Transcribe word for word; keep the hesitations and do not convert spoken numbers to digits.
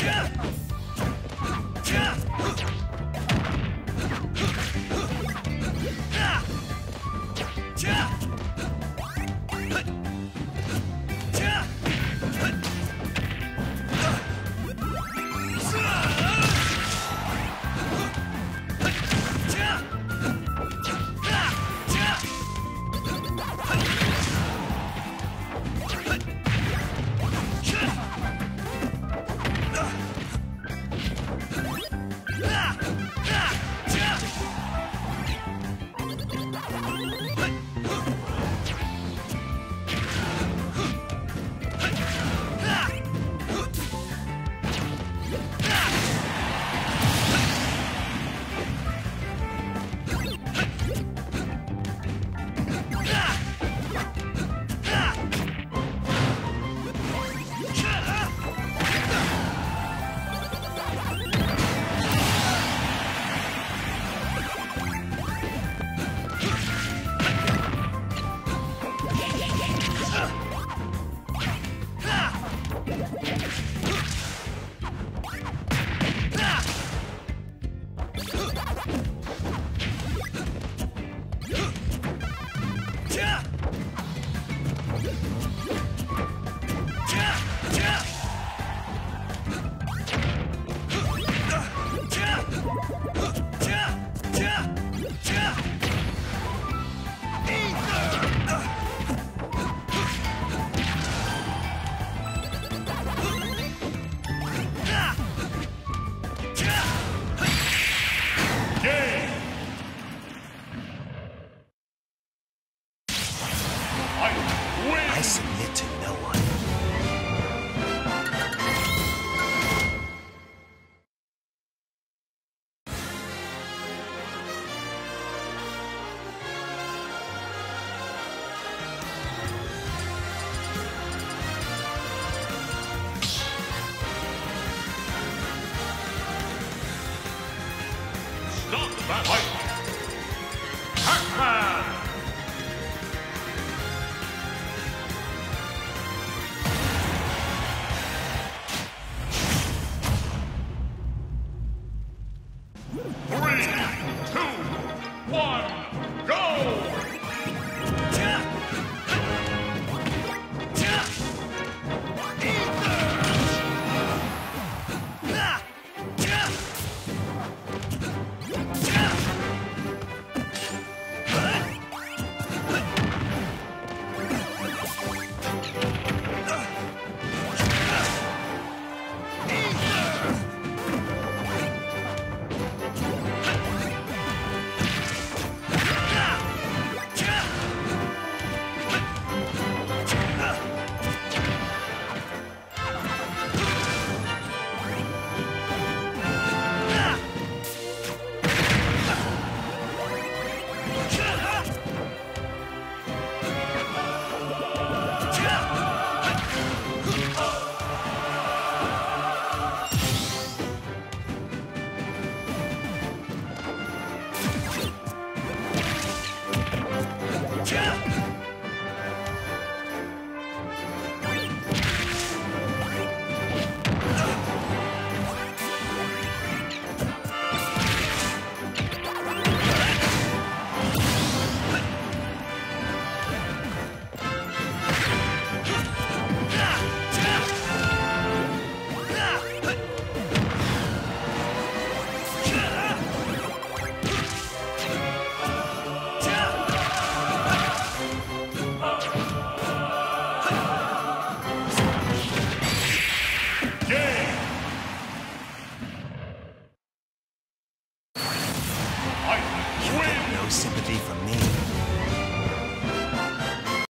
Pac-Man! Sympathy from me.